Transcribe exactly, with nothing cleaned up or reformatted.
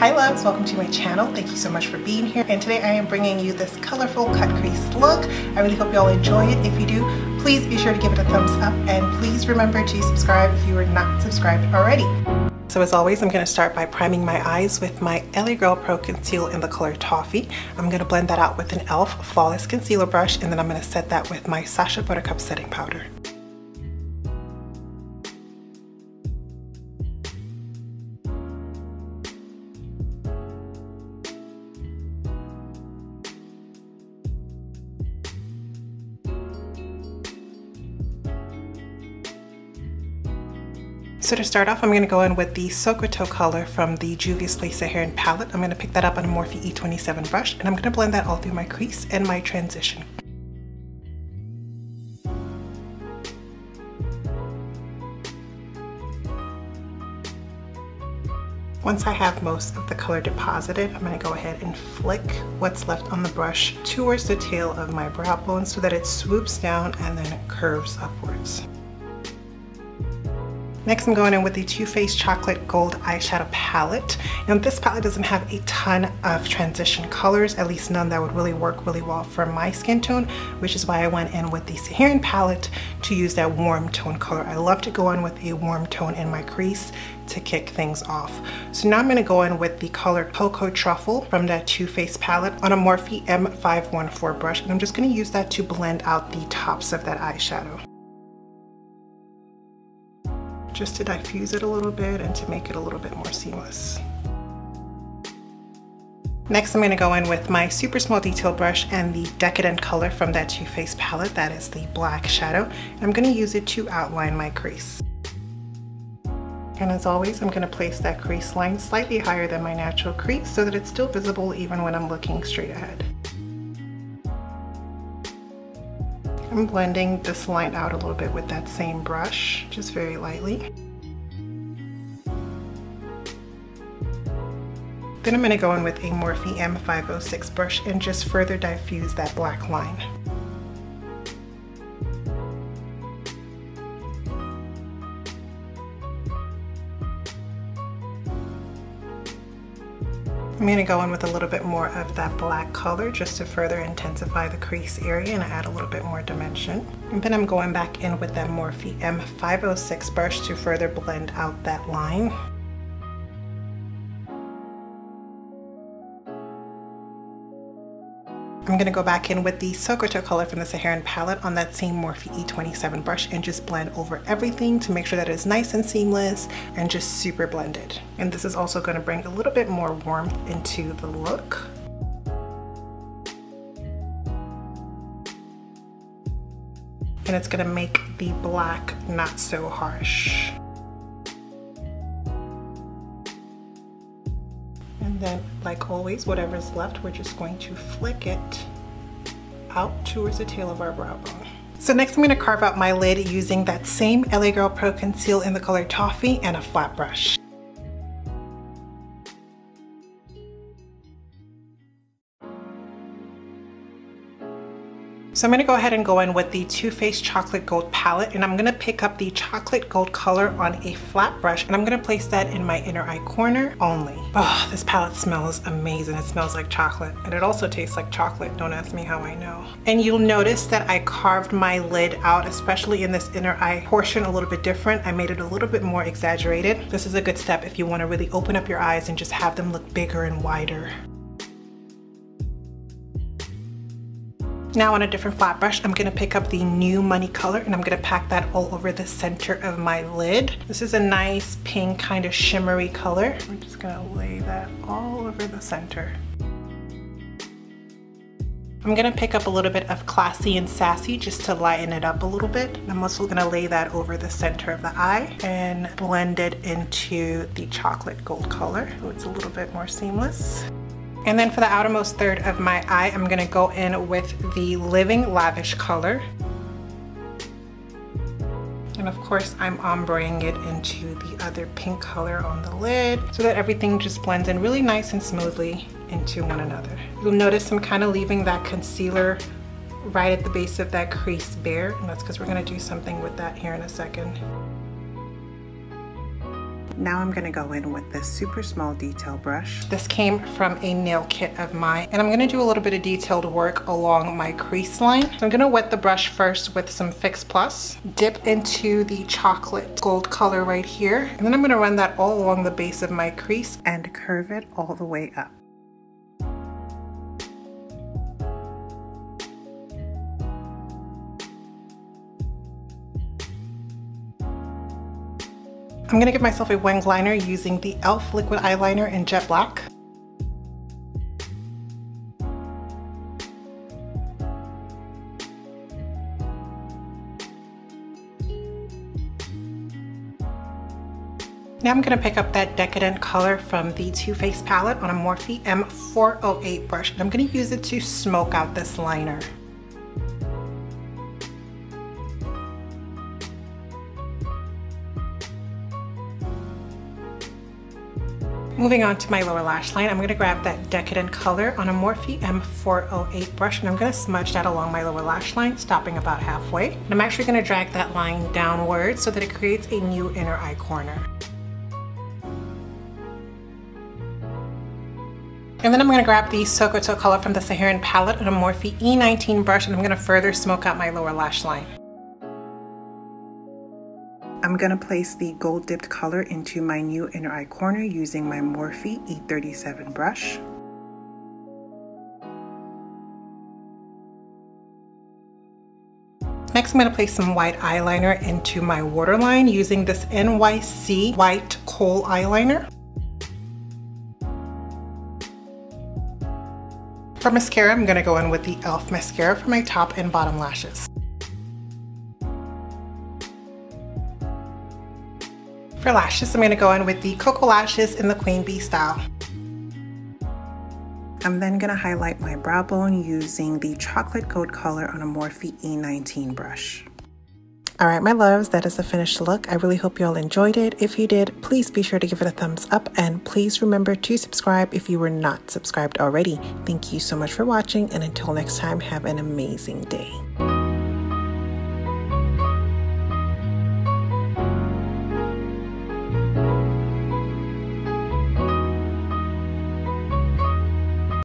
Hi loves, welcome to my channel. Thank you so much for being here, and today I am bringing you this colorful cut crease look. I really hope y'all enjoy it. If you do, please be sure to give it a thumbs up, and please remember to subscribe if you are not subscribed already. So as always, I'm going to start by priming my eyes with my L A Girl Pro Conceal in the color Toffee. I'm going to blend that out with an E L F Flawless Concealer Brush, and then I'm going to set that with my Sacha Buttercup setting powder. So to start off, I'm going to go in with the Sokoto color from the Juvia's Place Saharan palette. I'm going to pick that up on a Morphe E twenty-seven brush, and I'm going to blend that all through my crease and my transition. Once I have most of the color deposited, I'm going to go ahead and flick what's left on the brush towards the tail of my brow bone so that it swoops down and then curves upwards. Next, I'm going in with the Too Faced Chocolate Gold Eyeshadow Palette. Now, this palette doesn't have a ton of transition colors, at least none that would really work really well for my skin tone, which is why I went in with the Saharan palette to use that warm tone color. I love to go in with a warm tone in my crease to kick things off. So now I'm going to go in with the color Cocoa Truffle from that Too Faced palette on a Morphe M five one four brush, and I'm just going to use that to blend out the tops of that eyeshadow, just to diffuse it a little bit and to make it a little bit more seamless. Next, I'm going to go in with my super small detail brush and the Decadent color from that Too Faced palette, that is the black shadow. I'm going to use it to outline my crease. And as always, I'm going to place that crease line slightly higher than my natural crease so that it's still visible even when I'm looking straight ahead. I'm blending this line out a little bit with that same brush, just very lightly. Then I'm going to go in with a Morphe M five oh six brush and just further diffuse that black line. I'm going to go in with a little bit more of that black color just to further intensify the crease area and add a little bit more dimension. And then I'm going back in with that Morphe M five oh six brush to further blend out that line. I'm going to go back in with the Sokoto color from the Saharan palette on that same Morphe E twenty-seven brush and just blend over everything to make sure that it's nice and seamless and just super blended. And this is also going to bring a little bit more warmth into the look. And it's going to make the black not so harsh. Then, like always, whatever's left, we're just going to flick it out towards the tail of our brow bone. So next I'm going to carve out my lid using that same L A Girl Pro Conceal in the color Toffee and a flat brush. So I'm going to go ahead and go in with the Too Faced Chocolate Gold palette, and I'm going to pick up the chocolate gold color on a flat brush, and I'm going to place that in my inner eye corner only. Oh, this palette smells amazing. It smells like chocolate, and it also tastes like chocolate. Don't ask me how I know. And you'll notice that I carved my lid out, especially in this inner eye portion, a little bit different. I made it a little bit more exaggerated. This is a good step if you want to really open up your eyes and just have them look bigger and wider. Now on a different flat brush, I'm going to pick up the New Money color, and I'm going to pack that all over the center of my lid. This is a nice pink kind of shimmery color. I'm just going to lay that all over the center. I'm going to pick up a little bit of Classy and Sassy just to lighten it up a little bit. I'm also going to lay that over the center of the eye and blend it into the chocolate gold color so it's a little bit more seamless. And then for the outermost third of my eye, I'm going to go in with the Living Lavish color. And of course, I'm ombreing it into the other pink color on the lid so that everything just blends in really nice and smoothly into one another. You'll notice I'm kind of leaving that concealer right at the base of that crease bare, and that's because we're going to do something with that here in a second. Now I'm gonna go in with this super small detail brush. This came from a nail kit of mine, and I'm gonna do a little bit of detailed work along my crease line. So I'm gonna wet the brush first with some Fix Plus, dip into the chocolate gold color right here, and then I'm gonna run that all along the base of my crease and curve it all the way up. I'm gonna give myself a winged liner using the E L F liquid eyeliner in Jet Black. Now I'm gonna pick up that decadent color from the Too Faced palette on a Morphe M four oh eight brush, and I'm gonna use it to smoke out this liner. Moving on to my lower lash line, I'm going to grab that decadent color on a Morphe M four oh eight brush, and I'm going to smudge that along my lower lash line, stopping about halfway. And I'm actually going to drag that line downwards so that it creates a new inner eye corner. And then I'm going to grab the Sokoto color from the Saharan palette on a Morphe E nineteen brush, and I'm going to further smoke out my lower lash line. I'm gonna place the gold dipped color into my new inner eye corner using my Morphe E thirty-seven brush. Next, I'm gonna place some white eyeliner into my waterline using this N Y C White Kohl Eyeliner. For mascara, I'm gonna go in with the E L F mascara for my top and bottom lashes. For lashes, I'm going to go in with the Coco Lashes in the Queen Bee style. I'm then going to highlight my brow bone using the chocolate gold color on a Morphe E nineteen brush. Alright my loves, that is the finished look. I really hope you all enjoyed it. If you did, please be sure to give it a thumbs up, and please remember to subscribe if you were not subscribed already. Thank you so much for watching, and until next time, have an amazing day.